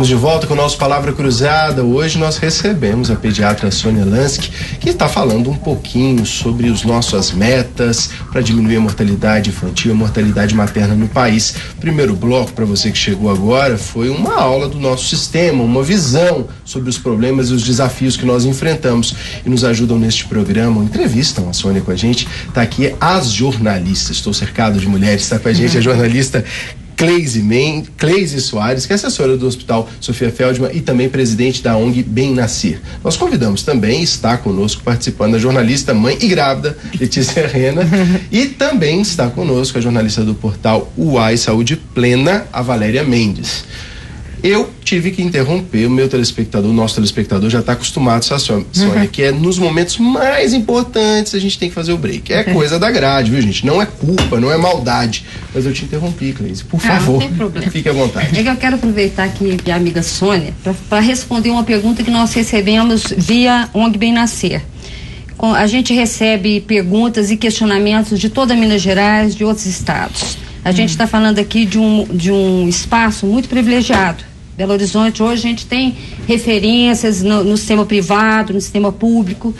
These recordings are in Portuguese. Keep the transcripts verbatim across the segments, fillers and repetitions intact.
Estamos de volta com o nosso Palavra Cruzada. Hoje nós recebemos a pediatra Sônia Lansky, que está falando um pouquinho sobre as nossas metas para diminuir a mortalidade infantil e a mortalidade materna no país. Primeiro bloco, para você que chegou agora, foi uma aula do nosso sistema, uma visão sobre os problemas e os desafios que nós enfrentamos. E nos ajudam neste programa, entrevistam a Sônia com a gente. Está aqui as jornalistas, estou cercado de mulheres, está com a gente a jornalista Cleise, Men, Cleise Soares, que é assessora do Hospital Sofia Feldman e também presidente da ONG Bem Nascer. Nós convidamos também, está conosco participando, a jornalista, mãe e grávida, Letícia Rena, e também está conosco a jornalista do portal Uai Saúde Plena, a Valéria Mendes. Eu tive que interromper o meu telespectador, o nosso telespectador já está acostumado a Sônia, uhum. que é nos momentos mais importantes a gente tem que fazer o break. É coisa da grade, viu, gente? Não é culpa, não é maldade. Mas eu te interrompi, Cleise. Por favor, ah, não tem problema. Fique à vontade. É que eu quero aproveitar aqui a amiga Sônia para responder uma pergunta que nós recebemos via ONG Bem Nascer. A gente recebe perguntas e questionamentos de toda Minas Gerais, de outros estados. A hum. gente está falando aqui de um, de um espaço muito privilegiado. Belo Horizonte, hoje a gente tem referências no, no sistema privado, no sistema público,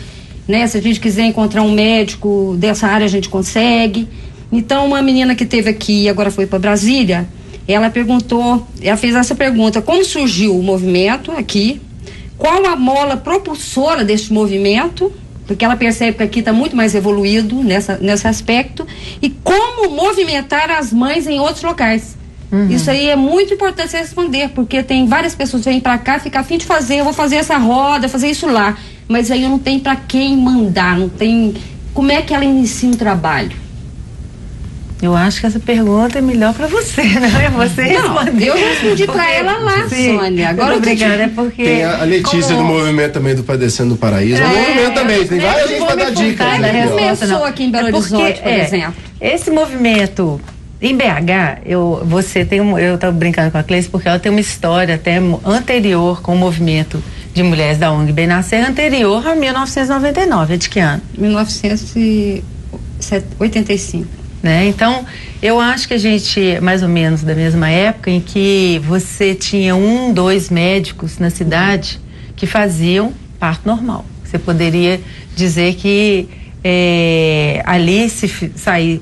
né? Se a gente quiser encontrar um médico dessa área, a gente consegue. Então, uma menina que esteve aqui e agora foi para Brasília, ela perguntou, ela fez essa pergunta: como surgiu o movimento aqui? Qual a mola propulsora deste movimento? Porque ela percebe que aqui está muito mais evoluído nessa, nesse aspecto. E como movimentar as mães em outros locais? Uhum. Isso aí é muito importante responder, porque tem várias pessoas que vêm pra cá, ficam a fim de fazer, eu vou fazer essa roda, fazer isso lá, mas aí eu não tenho pra quem mandar, não tem. Como é que ela inicia um trabalho? Eu acho que essa pergunta é melhor para você, né? Você não, responder. Eu respondi para ela lá, sim, Sônia. Agora obrigada, te... é porque tem a Letícia como... do movimento também do Padecendo o Paraíso, é, é um movimento também, tem várias gente para dar dicas. Né? Começou aqui em Belo é porque, Horizonte, por é, exemplo. Esse movimento em B H, eu, você tem um, eu estava brincando com a Cleise porque ela tem uma história até anterior com o movimento de mulheres da ONG Bem Nascer, anterior a mil novecentos e noventa e nove. É de que ano? mil novecentos e oitenta e cinco. Né? Então, eu acho que a gente, mais ou menos da mesma época em que você tinha um, dois médicos na cidade que faziam parto normal. Você poderia dizer que é, ali se sair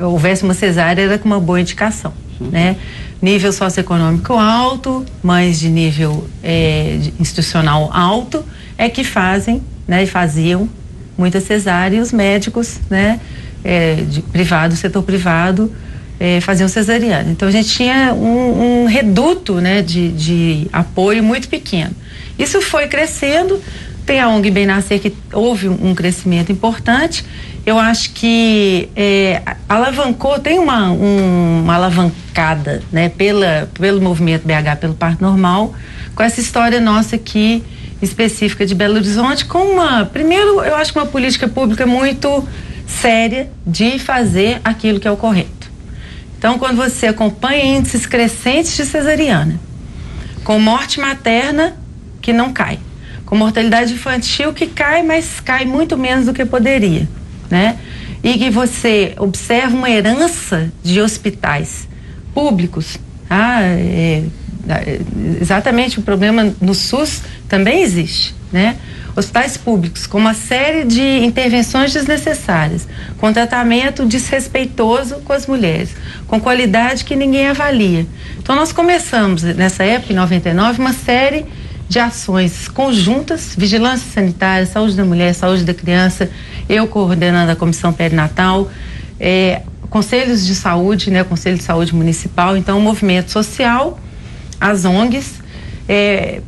houvesse uma cesárea, era com uma boa indicação, né? Nível socioeconômico alto, mães de nível é, de institucional alto, é que fazem, né? E faziam muita cesárea, e os médicos, né? É, de privado, setor privado, é, faziam cesariana. Então a gente tinha um, um reduto, né? De, de apoio muito pequeno. Isso foi crescendo. Tem a ONG Bem Nascer, que houve um crescimento importante. Eu acho que é, alavancou, tem uma, um, uma alavancada, né, pela, pelo movimento B H pelo Parto Normal, com essa história nossa aqui, específica de Belo Horizonte, com uma, primeiro, eu acho que uma política pública muito séria de fazer aquilo que é o correto. Então, quando você acompanha índices crescentes de cesariana, com morte materna que não cai, com mortalidade infantil que cai, mas cai muito menos do que poderia, né? E que você observa uma herança de hospitais públicos, ah, é, é, exatamente o problema no SUS também existe, né? Hospitais públicos com uma série de intervenções desnecessárias, com tratamento desrespeitoso com as mulheres, com qualidade que ninguém avalia. Então nós começamos nessa época, em noventa e nove, uma série de ações conjuntas, vigilância sanitária, saúde da mulher, saúde da criança, eu coordenando a comissão perinatal, é, conselhos de saúde, né, conselho de saúde municipal, então o movimento social, as O N Gs, é,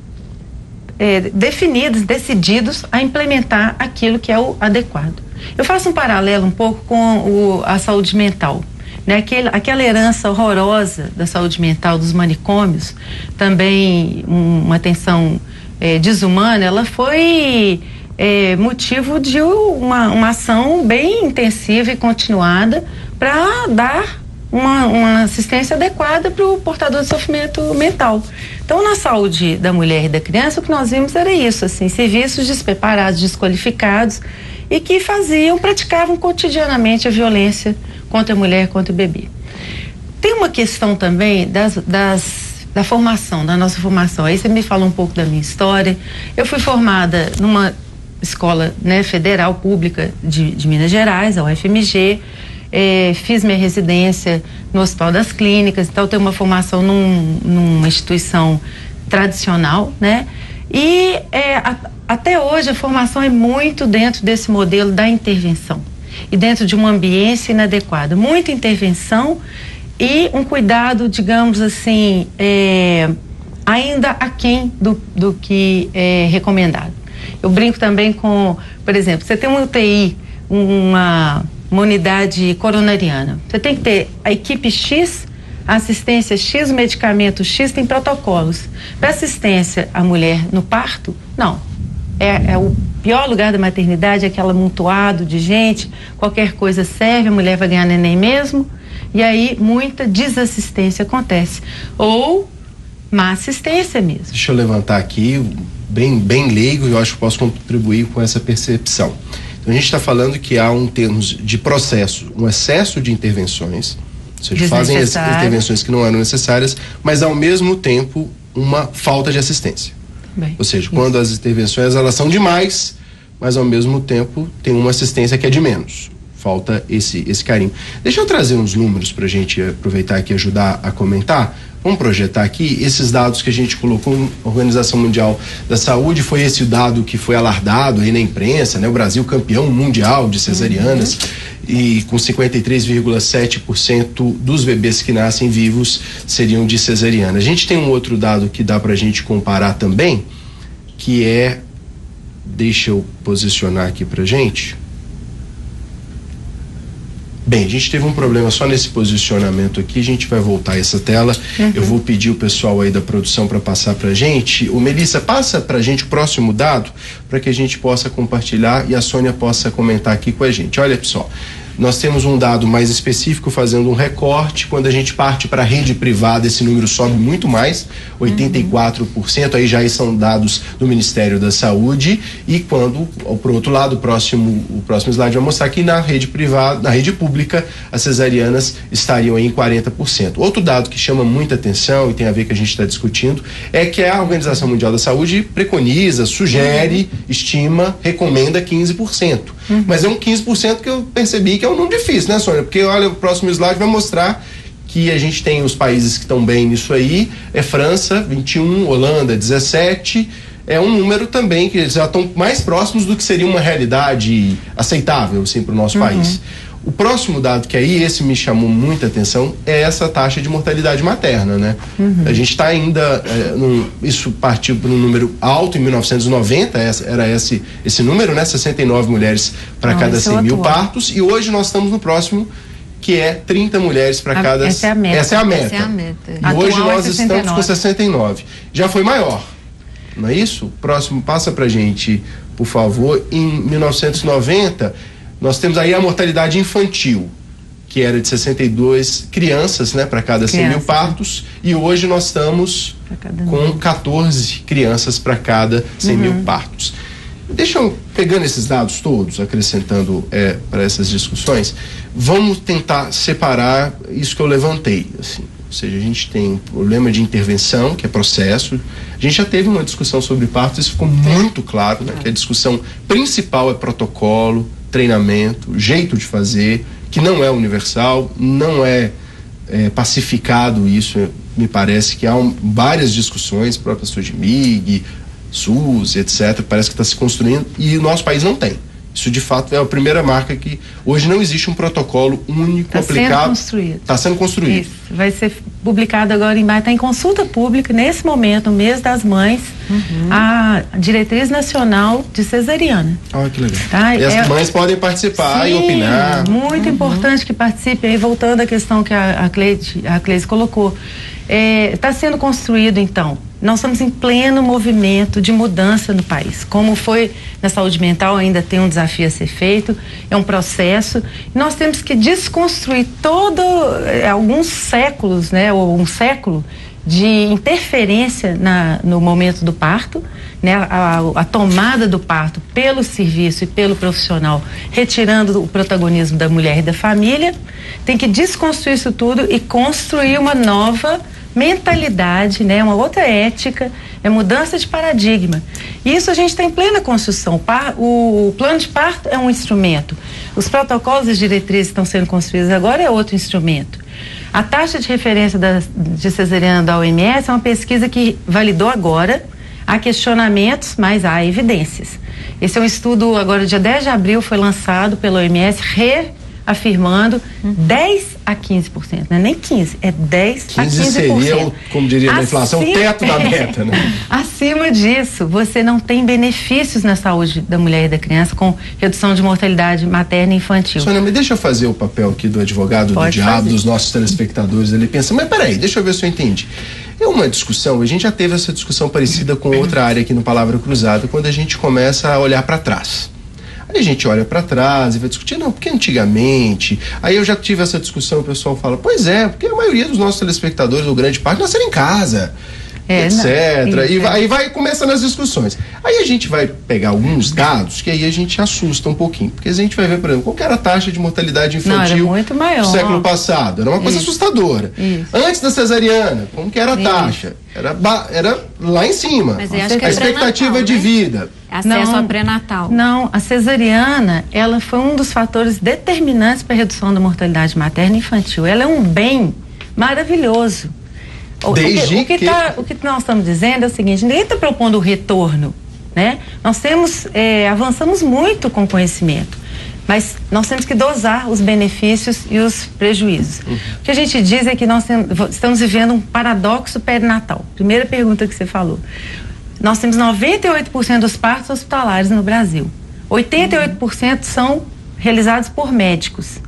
é, definidos, decididos a implementar aquilo que é o adequado. Eu faço um paralelo um pouco com o, a saúde mental, né? Aquela, aquela herança horrorosa da saúde mental, dos manicômios, também um, uma atenção é, desumana, ela foi é, motivo de uma, uma ação bem intensiva e continuada para dar uma, uma assistência adequada para o portador de sofrimento mental. Então, na saúde da mulher e da criança, o que nós vimos era isso, assim, serviços despreparados, desqualificados, e que faziam, praticavam cotidianamente a violência contra a mulher, contra o bebê. Tem uma questão também das, das da formação, da nossa formação. Aí você me falou um pouco da minha história. Eu fui formada numa escola, né, federal, pública de, de Minas Gerais, a U F M G. É, fiz minha residência no Hospital das Clínicas, então tenho uma formação num, numa instituição tradicional, né? E é, a, até hoje a formação é muito dentro desse modelo da intervenção e dentro de uma ambiência inadequada. Muita intervenção e um cuidado, digamos assim, é, ainda aquém do, do que é recomendado. Eu brinco também com, por exemplo, você tem uma U T I, uma... uma unidade coronariana. Você tem que ter a equipe X, assistência X, medicamento X, tem protocolos. Para assistência à mulher no parto, não. É, é o pior lugar da maternidade, é aquele amontoado de gente, qualquer coisa serve, a mulher vai ganhar neném mesmo, e aí muita desassistência acontece. Ou má assistência mesmo. Deixa eu levantar aqui, bem, bem leigo, eu acho que posso contribuir com essa percepção. A gente está falando que há um termo de processo, um excesso de intervenções, ou seja, fazem as intervenções que não eram necessárias, mas ao mesmo tempo uma falta de assistência. Bem, ou seja, isso. Quando as intervenções elas são demais, mas ao mesmo tempo tem uma assistência que é de menos. Falta esse, esse carinho. Deixa eu trazer uns números para a gente aproveitar aqui e ajudar a comentar. Vamos projetar aqui esses dados que a gente colocou na Organização Mundial da Saúde. Foi esse o dado que foi alardado aí na imprensa, né? O Brasil campeão mundial de cesarianas, uhum. E com cinquenta e três vírgula sete por cento dos bebês que nascem vivos seriam de cesariana. A gente tem um outro dado que dá pra gente comparar também, que é, deixa eu posicionar aqui pra gente. Bem, a gente teve um problema só nesse posicionamento aqui, a gente vai voltar a essa tela. Uhum. Eu vou pedir o pessoal aí da produção para passar pra gente. Ô, Melissa, passa pra gente o próximo dado para que a gente possa compartilhar e a Sônia possa comentar aqui com a gente. Olha, pessoal, nós temos um dado mais específico fazendo um recorte. Quando a gente parte para a rede privada, esse número sobe muito mais, oitenta e quatro por cento, aí já são dados do Ministério da Saúde. E quando, por outro lado, o próximo, o próximo slide vai mostrar que na rede privada, na rede pública, as cesarianas estariam aí em quarenta por cento. Outro dado que chama muita atenção e tem a ver com o que a gente está discutindo é que a Organização Mundial da Saúde preconiza, sugere, estima, recomenda quinze por cento. Uhum. Mas é um quinze por cento que eu percebi que é um número difícil, né, Sônia? Porque, olha, o próximo slide vai mostrar que a gente tem os países que estão bem nisso aí. É França, vinte e um, Holanda, dezessete. É um número também que já estão mais próximos do que seria uma realidade aceitável, assim, para o nosso, uhum, país. O próximo dado que aí, esse me chamou muita atenção, é essa taxa de mortalidade materna, né? Uhum. A gente está ainda... É, num, isso partiu para um número alto em mil novecentos e noventa, essa, era esse, esse número, né? sessenta e nove mulheres para cada cem mil partos. E hoje nós estamos no próximo, que é trinta mulheres para cada... Essa é a meta. Essa é a meta. Essa é a meta. E atual hoje nós é estamos com sessenta e nove. Já foi maior, não é isso? Próximo, passa para gente, por favor. Em mil novecentos e noventa... Nós temos aí a mortalidade infantil, que era de sessenta e duas crianças, né, para cada cem mil partos, e hoje nós estamos com quatorze crianças para cada cem mil partos. Deixa eu, pegando esses dados todos, acrescentando é, para essas discussões, vamos tentar separar isso que eu levantei, assim. Ou seja, a gente tem um problema de intervenção, que é processo. A gente já teve uma discussão sobre partos, isso ficou muito claro, né, que a discussão principal é protocolo, treinamento, jeito de fazer, que não é universal, não é, é pacificado isso. Me parece que há um, várias discussões, próprias de M I G, SUS, etcétera. Parece que está se construindo e o nosso país não tem. Isso, de fato, é a primeira marca que... Hoje não existe um protocolo único, tá aplicado. Está sendo construído. Está sendo construído. Isso. Vai ser publicado agora em maio. Está em consulta pública, nesse momento, no mês das mães, uhum, a diretriz nacional de cesariana. Olha que legal. Tá? E as é... mães podem participar, sim, e opinar. Muito, uhum, importante que participe. Aí, voltando à questão que a, a, Cleide, a Cleise colocou. Está é, sendo construído, então. Nós estamos em pleno movimento de mudança no país. Como foi na saúde mental, ainda tem um desafio a ser feito, é um processo. Nós temos que desconstruir todo, alguns séculos, né, ou um século de interferência na, no momento do parto, né, a, a tomada do parto pelo serviço e pelo profissional, retirando o protagonismo da mulher e da família. Tem que desconstruir isso tudo e construir uma nova mentalidade, né? Uma outra ética, é mudança de paradigma. Isso a gente está em plena construção. O plano de parto é um instrumento. Os protocolos e diretrizes estão sendo construídos agora, é outro instrumento. A taxa de referência da, de cesariana da O M S é uma pesquisa que validou agora. Há questionamentos, mas há evidências. Esse é um estudo, agora dia dez de abril, foi lançado pela O M S, reafirmando uhum. dez a quinze por cento, não é nem quinze, é dez a quinze por cento. Seria, como diria na inflação, o teto da meta, né? Acima disso, você não tem benefícios na saúde da mulher e da criança com redução de mortalidade materna e infantil. Sônia, me deixa eu fazer o papel aqui do advogado Pode do diabo, fazer. Dos nossos telespectadores ali, pensando, mas peraí, deixa eu ver se eu entendi. É uma discussão, a gente já teve essa discussão parecida com outra área aqui no Palavra Cruzada, quando a gente começa a olhar para trás. Aí a gente olha para trás e vai discutir, não, porque antigamente... Aí eu já tive essa discussão, o pessoal fala, pois é, porque a maioria dos nossos telespectadores, ou grande parte, nasceram em casa, é, etcétera. Não, é, e vai, aí vai começando as discussões. Aí a gente vai pegar alguns dados que aí a gente assusta um pouquinho, porque a gente vai ver, por exemplo, qual que era a taxa de mortalidade infantil não, muito maior. Do século passado. Era uma coisa Isso. assustadora. Isso. Antes da cesariana, como que era a taxa? Era, ba... era lá em cima. Mas eu acho que é a expectativa de vida. Acesso não, a pré-natal. Não, a cesariana, ela foi um dos fatores determinantes para a redução da mortalidade materna e infantil. Ela é um bem maravilhoso. Desde o que, o, que que... Tá, o que nós estamos dizendo é o seguinte, ninguém está propondo o retorno, né? Nós temos, é, avançamos muito com o conhecimento, mas nós temos que dosar os benefícios e os prejuízos. Uhum. O que a gente diz é que nós tem, estamos vivendo um paradoxo perinatal. Primeira pergunta que você falou. Nós temos noventa e oito por cento dos partos hospitalares no Brasil. oitenta e oito por cento são realizados por médicos.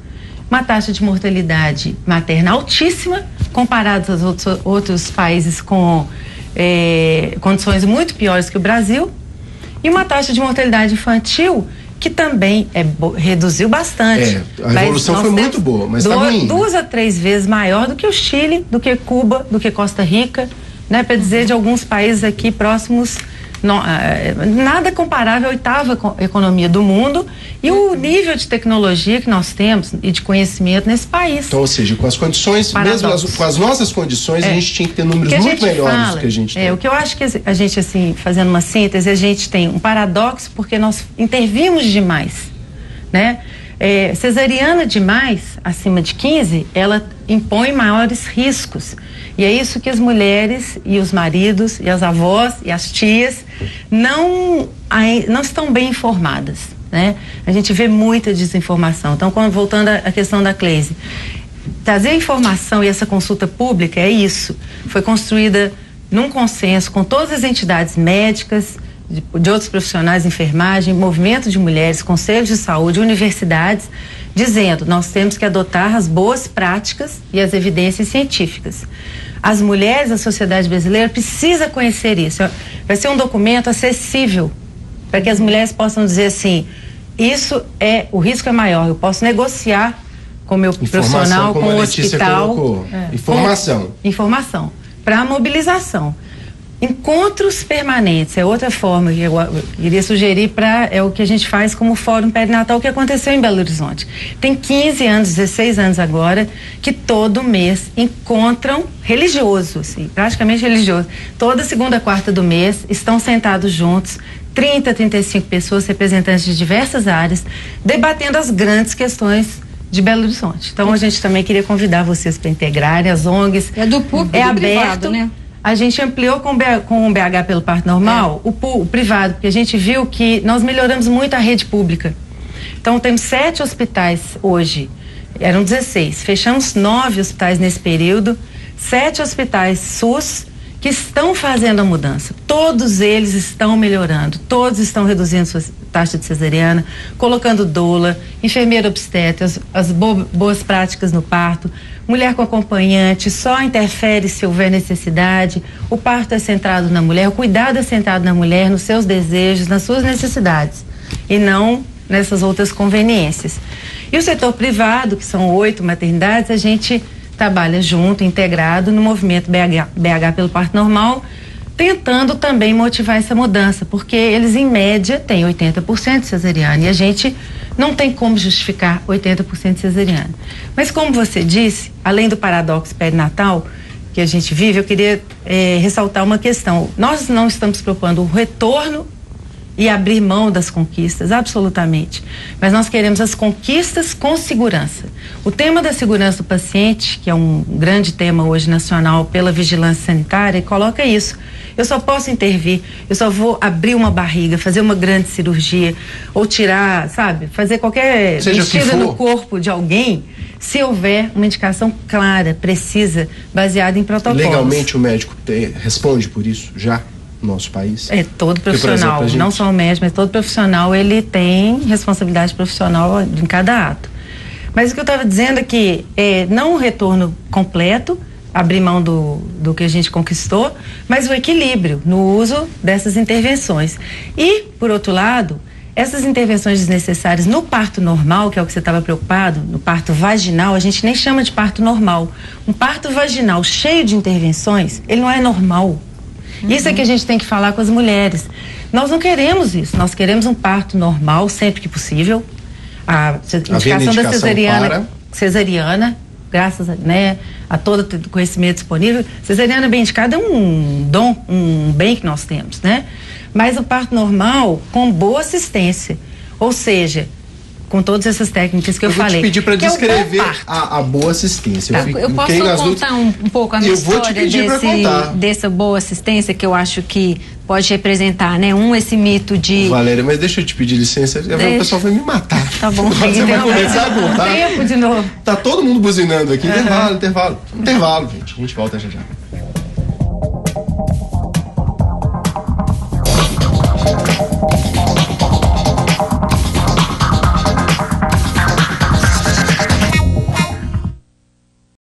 Uma taxa de mortalidade materna altíssima, comparado aos outros, outros países com é, condições muito piores que o Brasil. E uma taxa de mortalidade infantil que também é, reduziu bastante. É, a evolução foi muito boa, mas tá ruim. Duas a três vezes maior do que o Chile, do que Cuba, do que Costa Rica, né? Para dizer de alguns países aqui próximos... Não, nada comparável à oitava economia do mundo e o nível de tecnologia que nós temos e de conhecimento nesse país. Então, ou seja, com as condições, mesmo as, com as nossas condições, é. a gente tinha que ter números que muito melhores fala, do que a gente tem. É, o que eu acho que a gente, assim, fazendo uma síntese, a gente tem um paradoxo porque nós intervimos demais, né? É, cesariana demais, acima de quinze, ela impõe maiores riscos. E é isso que as mulheres e os maridos e as avós e as tias não, não estão bem informadas, né? A gente vê muita desinformação. Então, voltando à questão da Cleise, trazer informação e essa consulta pública é isso. Foi construída num consenso com todas as entidades médicas, de, de outros profissionais de enfermagem, movimento de mulheres, conselhos de saúde, universidades, dizendo, nós temos que adotar as boas práticas e as evidências científicas. As mulheres, a sociedade brasileira precisa conhecer isso. Vai ser um documento acessível para que as mulheres possam dizer assim, isso é, o risco é maior, eu posso negociar com o meu profissional, com o hospital. É. Informação. Com, informação. Para a mobilização. Encontros permanentes, é outra forma que eu iria sugerir para é o que a gente faz como Fórum Perinatal que aconteceu em Belo Horizonte. Tem quinze anos, dezesseis anos agora, que todo mês encontram religioso, assim, praticamente religioso. Toda segunda, quarta do mês estão sentados juntos, trinta, trinta e cinco pessoas, representantes de diversas áreas, debatendo as grandes questões de Belo Horizonte. Então a gente também queria convidar vocês para integrarem as O N Gs. É do público, é do aberto, privado, né? A gente ampliou com o B H pelo Parto Normal, é. o, o privado, porque a gente viu que nós melhoramos muito a rede pública. Então, temos sete hospitais hoje, eram dezesseis, fechamos nove hospitais nesse período, sete hospitais SUS que estão fazendo a mudança. Todos eles estão melhorando, todos estão reduzindo sua taxa de cesariana, colocando doula, enfermeira obstétrica, as, as bo, boas práticas no parto, mulher com acompanhante, só interfere se houver necessidade, o parto é centrado na mulher, o cuidado é centrado na mulher, nos seus desejos, nas suas necessidades, e não nessas outras conveniências. E o setor privado, que são oito maternidades, a gente trabalha junto, integrado no movimento B H, B H pelo Parto Normal, tentando também motivar essa mudança, porque eles, em média, têm oitenta por cento de cesariana, e a gente não tem como justificar oitenta por cento de cesariana. Mas, como você disse, além do paradoxo perinatal, que a gente vive, eu queria é, ressaltar uma questão. Nós não estamos propondo o retorno e abrir mão das conquistas, absolutamente. Mas nós queremos as conquistas com segurança. O tema da segurança do paciente, que é um grande tema hoje nacional pela vigilância sanitária, coloca isso. Eu só posso intervir, eu só vou abrir uma barriga, fazer uma grande cirurgia, ou tirar, sabe, fazer qualquer mexida no corpo de alguém, se houver uma indicação clara, precisa, baseada em protocolos. Legalmente o médico te, responde por isso já? Nosso país. É todo profissional, exemplo, não só o médico, mas todo profissional, ele tem responsabilidade profissional em cada ato. Mas o que eu estava dizendo é que é, não o retorno completo, abrir mão do, do que a gente conquistou, mas o equilíbrio no uso dessas intervenções. E, por outro lado, essas intervenções desnecessárias no parto normal, que é o que você estava preocupado, no parto vaginal, a gente nem chama de parto normal. Um parto vaginal cheio de intervenções, ele não é normal. Uhum. Isso é que a gente tem que falar com as mulheres. Nós não queremos isso, nós queremos um parto normal sempre que possível. A indicação, indicação da cesariana, para... cesariana, graças a, né, a todo o conhecimento disponível, cesariana bem indicada é um dom, um bem que nós temos, né? Mas o parto normal com boa assistência, ou seja, com todas essas técnicas que eu, eu falei. Eu vou te pedir para descrever é a, a boa assistência. Tá, eu, fico, eu posso contar outras... um, um pouco a minha eu história desse, dessa boa assistência, que eu acho que pode representar, né? Um, esse mito de... Valéria, mas deixa eu te pedir licença, deixa. O pessoal vai me matar. Tá bom. Agora você vai começar a contar. Tempo de novo. Tá todo mundo buzinando aqui. Uhum. Intervalo, intervalo. Intervalo, gente. A gente volta já já.